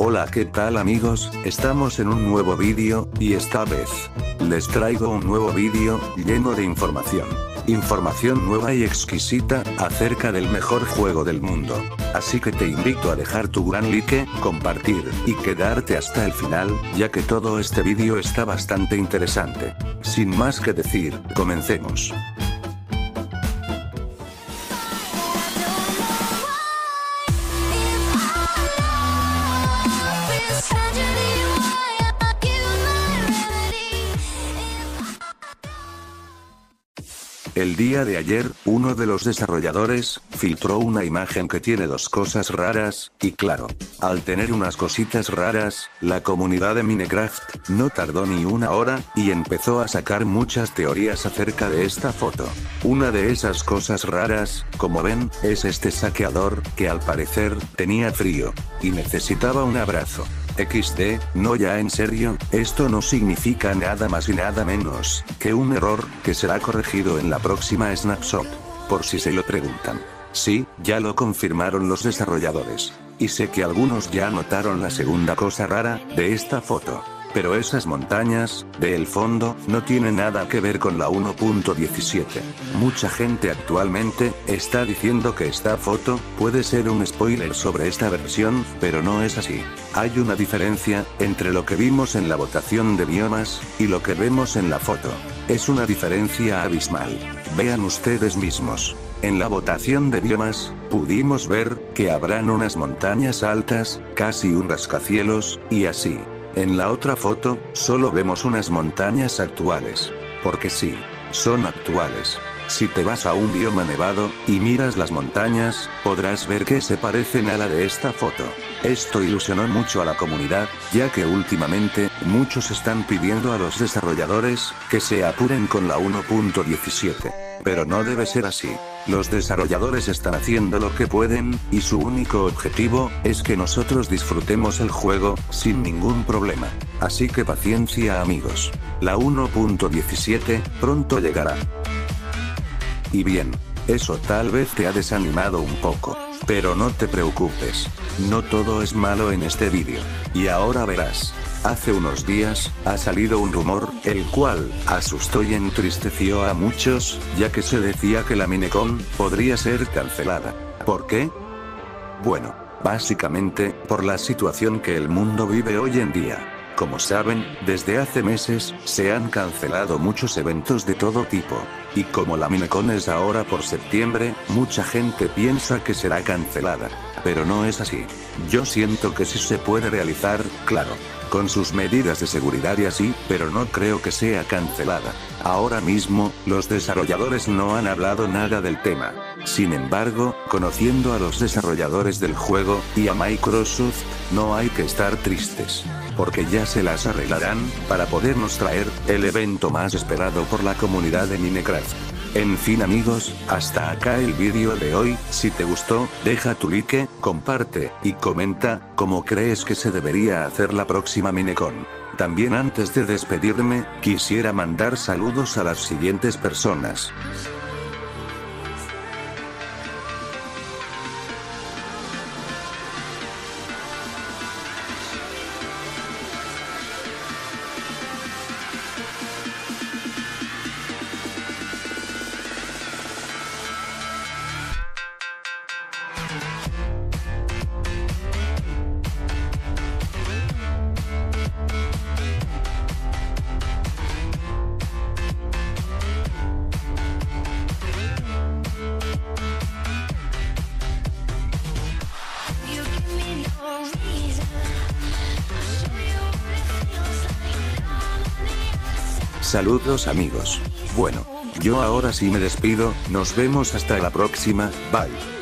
Hola, ¿qué tal amigos? Estamos en un nuevo vídeo, y esta vez les traigo un nuevo vídeo lleno de información nueva y exquisita acerca del mejor juego del mundo. Así que te invito a dejar tu gran like, compartir y quedarte hasta el final, ya que todo este vídeo está bastante interesante. Sin más que decir, comencemos. El día de ayer, uno de los desarrolladores filtró una imagen que tiene dos cosas raras, y claro, al tener unas cositas raras, la comunidad de Minecraft no tardó ni una hora, y empezó a sacar muchas teorías acerca de esta foto. Una de esas cosas raras, como ven, es este saqueador, que al parecer tenía frío y necesitaba un abrazo. XD, no, ya en serio, esto no significa nada más y nada menos que un error que será corregido en la próxima snapshot, por si se lo preguntan. Sí, ya lo confirmaron los desarrolladores. Y sé que algunos ya notaron la segunda cosa rara de esta foto. Pero esas montañas, del fondo, no tienen nada que ver con la 1.17. Mucha gente actualmente está diciendo que esta foto puede ser un spoiler sobre esta versión, pero no es así. Hay una diferencia entre lo que vimos en la votación de biomas y lo que vemos en la foto. Es una diferencia abismal. Vean ustedes mismos. En la votación de biomas, pudimos ver que habrán unas montañas altas, casi un rascacielos, y así. En la otra foto, solo vemos unas montañas actuales. Porque sí, son actuales. Si te vas a un bioma nevado y miras las montañas, podrás ver que se parecen a la de esta foto. Esto ilusionó mucho a la comunidad, ya que últimamente, muchos están pidiendo a los desarrolladores que se apuren con la 1.17. Pero no debe ser así. Los desarrolladores están haciendo lo que pueden, y su único objetivo es que nosotros disfrutemos el juego sin ningún problema. Así que paciencia amigos. La 1.17 pronto llegará. Y bien, eso tal vez te ha desanimado un poco. Pero no te preocupes. No todo es malo en este vídeo. Y ahora verás. Hace unos días, ha salido un rumor, el cual asustó y entristeció a muchos, ya que se decía que la Minecon podría ser cancelada. ¿Por qué? Bueno, básicamente, por la situación que el mundo vive hoy en día. Como saben, desde hace meses, se han cancelado muchos eventos de todo tipo. Y como la Minecon es ahora por septiembre, mucha gente piensa que será cancelada. Pero no es así. Yo siento que sí se puede realizar, claro, con sus medidas de seguridad y así, pero no creo que sea cancelada. Ahora mismo, los desarrolladores no han hablado nada del tema. Sin embargo, conociendo a los desarrolladores del juego, y a Microsoft, no hay que estar tristes. Porque ya se las arreglarán, para podernos traer el evento más esperado por la comunidad de Minecraft. En fin amigos, hasta acá el vídeo de hoy, si te gustó, deja tu like, comparte, y comenta, cómo crees que se debería hacer la próxima Minecon. También antes de despedirme, quisiera mandar saludos a las siguientes personas. Saludos amigos. Bueno, yo ahora sí me despido, nos vemos hasta la próxima, bye.